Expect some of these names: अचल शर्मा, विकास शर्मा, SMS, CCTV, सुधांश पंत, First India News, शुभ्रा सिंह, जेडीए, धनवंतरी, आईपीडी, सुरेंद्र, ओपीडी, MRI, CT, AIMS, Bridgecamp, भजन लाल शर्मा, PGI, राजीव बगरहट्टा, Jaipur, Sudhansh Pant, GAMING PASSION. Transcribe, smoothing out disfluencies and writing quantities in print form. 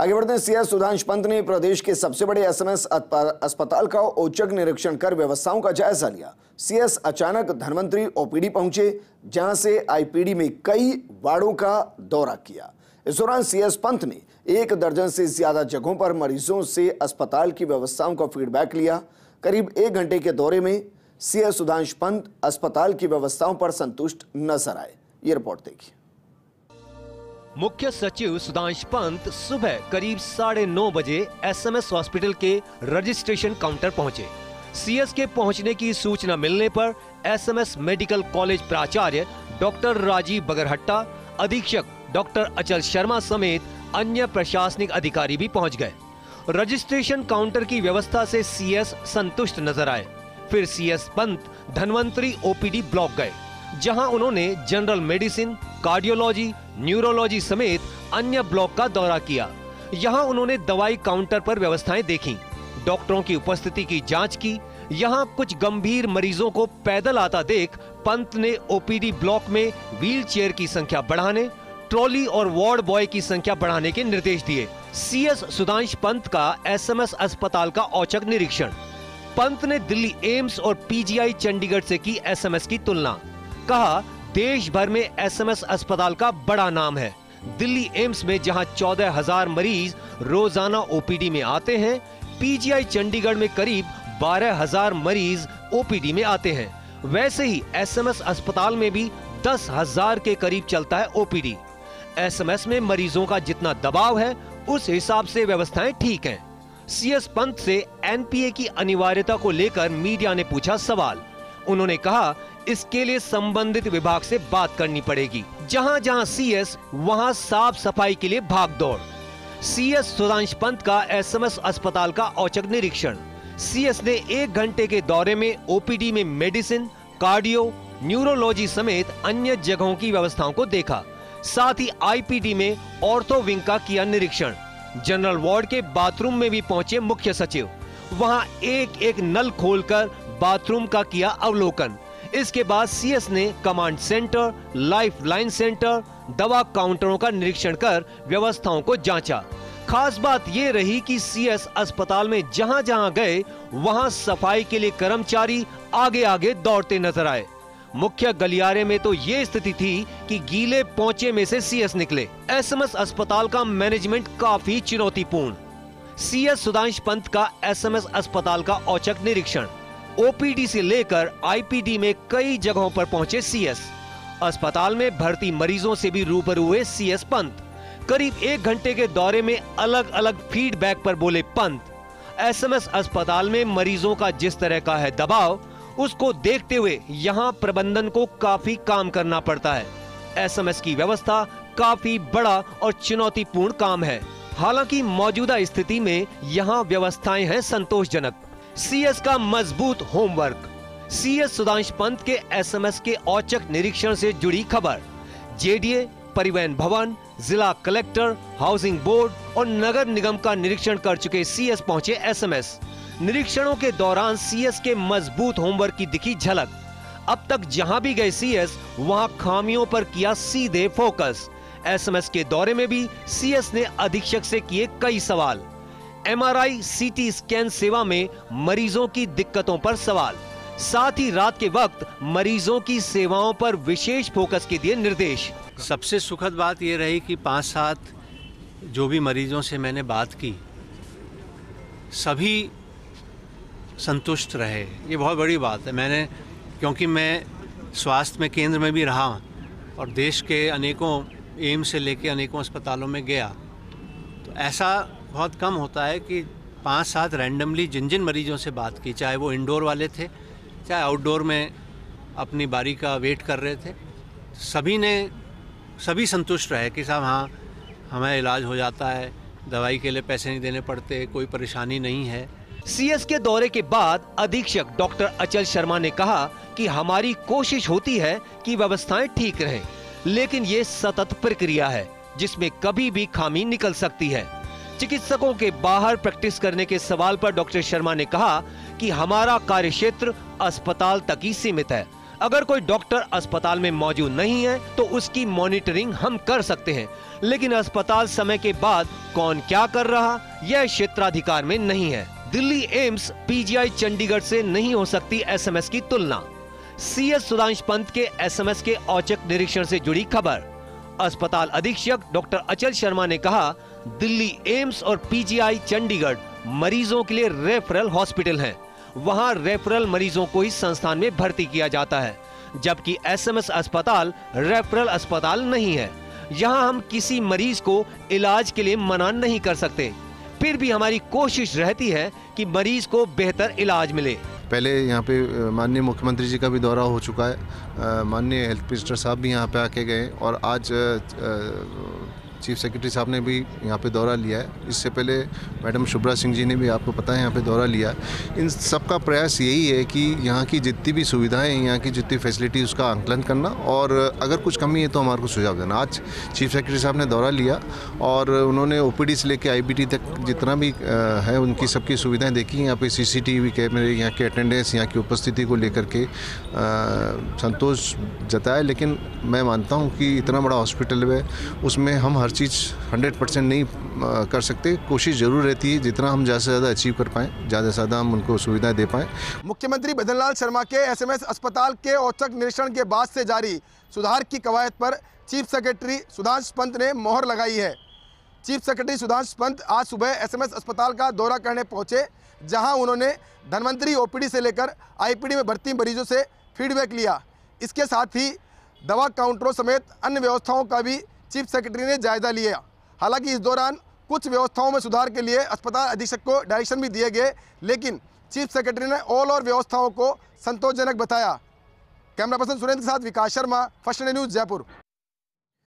आगे बढ़ते हैं। सीएस सुधांश पंत ने प्रदेश के सबसे बड़े एसएमएस अस्पताल का औचक निरीक्षण कर व्यवस्थाओं का जायजा लिया। सीएस अचानक धनवंतरी ओपीडी पहुंचे, जहां से आईपीडी में कई वार्डों का दौरा किया। इस दौरान सीएस पंत ने 1 दर्जन से ज्यादा जगहों पर मरीजों से अस्पताल की व्यवस्थाओं का फीडबैक लिया। करीब 1 घंटे के दौरे में सीएस सुधांश पंत अस्पताल की व्यवस्थाओं पर संतुष्ट नजर आए। ये रिपोर्ट देखिए। मुख्य सचिव सुधांश पंत सुबह करीब 9:30 बजे एसएमएस हॉस्पिटल के रजिस्ट्रेशन काउंटर पहुंचे। सीएस के पहुंचने की सूचना मिलने पर एसएमएस मेडिकल कॉलेज प्राचार्य डॉक्टर राजीव बगरहट्टा, अधीक्षक डॉक्टर अचल शर्मा समेत अन्य प्रशासनिक अधिकारी भी पहुंच गए। रजिस्ट्रेशन काउंटर की व्यवस्था से सीएस संतुष्ट नजर आए। फिर CS Pant धनवंतरी ओपीडी block गए, जहां उन्होंने जनरल मेडिसिन, कार्डियोलॉजी, न्यूरोलॉजी समेत अन्य ब्लॉक का दौरा किया। यहां उन्होंने दवाई काउंटर पर व्यवस्थाएं देखी, डॉक्टरों की उपस्थिति की जांच की। यहां कुछ गंभीर मरीजों को पैदल आता देख पंत ने ओपीडी ब्लॉक में व्हीलचेयर की संख्या बढ़ाने, ट्रॉली और वार्ड बॉय की संख्या बढ़ाने के निर्देश दिए। सीएस सुधांश पंत का एसएमएस अस्पताल का औचक निरीक्षण। पंत ने दिल्ली एम्स और पीजीआई चंडीगढ़ से की एसएमएस की तुलना। कहा, देश भर में एसएमएस अस्पताल का बड़ा नाम है। दिल्ली एम्स में जहां 14,000 मरीज रोजाना ओपीडी में आते हैं, पीजीआई चंडीगढ़ में करीब 12,000 मरीज ओपीडी में आते हैं। वैसे ही एसएमएस अस्पताल में भी 10,000 के करीब चलता है ओपीडी। एसएमएस में मरीजों का जितना दबाव है, उस हिसाब से व्यवस्थाएं ठीक हैं। सीएस पंत से एनपीए की अनिवार्यता को लेकर मीडिया ने पूछा सवाल। उन्होंने कहा, इसके लिए संबंधित विभाग से बात करनी पड़ेगी। जहां जहां सीएस, वहां साफ सफाई के लिए भाग दौड़। सीएस सुधांश पंत का एसएमएस अस्पताल का औचक निरीक्षण। सीएस ने 1 घंटे के दौरे में ओपीडी में मेडिसिन, कार्डियो, न्यूरोलॉजी समेत अन्य जगहों की व्यवस्थाओं को देखा। साथ ही आईपीडी में ऑर्थो विंग का किया निरीक्षण। जनरल वार्ड के बाथरूम में भी पहुंचे मुख्य सचिव। वहाँ 1-1 नल खोलकर बाथरूम का किया अवलोकन। इसके बाद सीएस ने कमांड सेंटर, लाइफलाइन सेंटर, दवा काउंटरों का निरीक्षण कर व्यवस्थाओं को जांचा। खास बात ये रही कि सीएस अस्पताल में जहां जहां गए, वहां सफाई के लिए कर्मचारी आगे आगे दौड़ते नजर आए। मुख्य गलियारे में तो ये स्थिति थी कि गीले पोंछे में से सीएस निकले। एसएमएस अस्पताल का मैनेजमेंट काफी चुनौतीपूर्ण। सीएस सुधांश पंत का एसएमएस अस्पताल का औचक निरीक्षण। ओपीडी से लेकर आईपीडी में कई जगहों पर पहुंचे सीएस। अस्पताल में भर्ती मरीजों से भी रूबरू हुए सीएस पंत। करीब 1 घंटे के दौरे में अलग अलग फीडबैक पर बोले पंत। एसएमएस अस्पताल में मरीजों का जिस तरह का है दबाव, उसको देखते हुए यहां प्रबंधन को काफी काम करना पड़ता है। एसएमएस की व्यवस्था काफी बड़ा और चुनौतीपूर्ण काम है। हालांकि मौजूदा स्थिति में यहाँ व्यवस्थाएं हैं संतोषजनक। सीएस का मजबूत होमवर्क। सीएस सुधांश पंत के एसएमएस के औचक निरीक्षण से जुड़ी खबर। जेडीए, परिवहन भवन, जिला कलेक्टर, हाउसिंग बोर्ड और नगर निगम का निरीक्षण कर चुके सीएस पहुंचे एसएमएस। निरीक्षणों के दौरान सीएस के मजबूत होमवर्क की दिखी झलक। अब तक जहां भी गए सीएस, वहां खामियों पर किया सीधे फोकस। एसएमएस के दौरे में भी सीएस ने अधीक्षक से किए कई सवाल। MRI, CT स्कैन सेवा में मरीजों की दिक्कतों पर सवाल। साथ ही रात के वक्त मरीजों की सेवाओं पर विशेष फोकस के दिए निर्देश। सबसे सुखद बात यह रही कि 5-7 जो भी मरीजों से मैंने बात की, सभी संतुष्ट रहे। ये बहुत बड़ी बात है। मैंने, क्योंकि मैं स्वास्थ्य में केंद्र में भी रहा और देश के अनेकों एम्स से लेकर अनेकों अस्पतालों में गया, तो ऐसा बहुत कम होता है कि 5-7 रैंडमली जिन मरीजों से बात की, चाहे वो इंडोर वाले थे, चाहे आउटडोर में अपनी बारी का वेट कर रहे थे, सभी संतुष्ट रहे कि साहब हाँ, हमारा इलाज हो जाता है, दवाई के लिए पैसे नहीं देने पड़ते, कोई परेशानी नहीं है। सीएस के दौरे के बाद अधीक्षक डॉक्टर अचल शर्मा ने कहा कि हमारी कोशिश होती है कि व्यवस्थाएं ठीक रहें, लेकिन ये सतत प्रक्रिया है जिसमें कभी भी खामी निकल सकती है। चिकित्सकों के बाहर प्रैक्टिस करने के सवाल पर डॉक्टर शर्मा ने कहा कि हमारा कार्यक्षेत्र अस्पताल तक ही सीमित है। अगर कोई डॉक्टर अस्पताल में मौजूद नहीं है तो उसकी मॉनिटरिंग हम कर सकते हैं, लेकिन अस्पताल समय के बाद कौन क्या कर रहा यह क्षेत्राधिकार में नहीं है। दिल्ली एम्स पीजीआई चंडीगढ़ से नहीं हो सकती एसएमएस की तुलना। सीएस सुधांश पंत के एसएमएस के औचक निरीक्षण से जुड़ी खबर। अस्पताल अधीक्षक डॉक्टर अचल शर्मा ने कहा, दिल्ली एम्स और पीजीआई चंडीगढ़ मरीजों के लिए रेफरल हॉस्पिटल हैं। वहां रेफरल मरीजों को ही संस्थान में भर्ती किया जाता है, जबकि एसएमएस अस्पताल रेफरल अस्पताल नहीं है। यहाँ हम किसी मरीज को इलाज के लिए मना नहीं कर सकते, फिर भी हमारी कोशिश रहती है कि मरीज को बेहतर इलाज मिले। पहले यहाँ पे माननीय मुख्यमंत्री जी का भी दौरा हो चुका है, माननीय हेल्थ मिनिस्टर साहब भी यहाँ पे आके गए और आज चीफ सेक्रेटरी साहब ने भी यहाँ पे दौरा लिया है। इससे पहले मैडम शुभ्रा सिंह जी ने भी, आपको पता है, यहाँ पे दौरा लिया। इन सबका प्रयास यही है कि यहाँ की जितनी भी सुविधाएं, यहाँ की जितनी फैसिलिटी, उसका आंकलन करना और अगर कुछ कमी है तो हमारे को सुझाव देना। आज चीफ सेक्रेटरी साहब ने दौरा लिया और उन्होंने ओपीडी से लेकर आईबीटी तक जितना भी है उनकी सबकी सुविधाएँ देखी। यहाँ पर CCTV कैमरे, यहाँ के अटेंडेंस, यहाँ की उपस्थिति को लेकर के संतोष जताया। लेकिन मैं मानता हूँ कि इतना बड़ा हॉस्पिटल है, उसमें हम चीज़ 100% नहीं कर सकते। कोशिश जरूर रहती है जितना हम ज़्यादा से ज़्यादा अचीव कर पाएँ, ज़्यादा से ज़्यादा हम उनको सुविधा दे पाएँ। मुख्यमंत्री भजन लाल शर्मा के एसएमएस अस्पताल के औचक निरीक्षण के बाद से जारी सुधार की कवायद पर चीफ सेक्रेटरी सुधांश पंत ने मोहर लगाई है। चीफ सेक्रेटरी सुधांश पंत आज सुबह एसएमएस अस्पताल का दौरा करने पहुँचे, जहाँ उन्होंने धनवंतरी OPD से लेकर IPD में भर्ती मरीजों से फीडबैक लिया। इसके साथ ही दवा काउंटरों समेत अन्य व्यवस्थाओं का भी चीफ सेक्रेटरी ने जायजा लिया। हालांकि इस दौरान कुछ व्यवस्थाओं में सुधार के लिए अस्पताल अधीक्षक को डायरेक्शन भी दिए गए, लेकिन चीफ सेक्रेटरी ने ऑल और व्यवस्थाओं को संतोषजनक बताया। कैमरा पर्सन सुरेंद्र के साथ विकास शर्मा, first India news, Jaipur.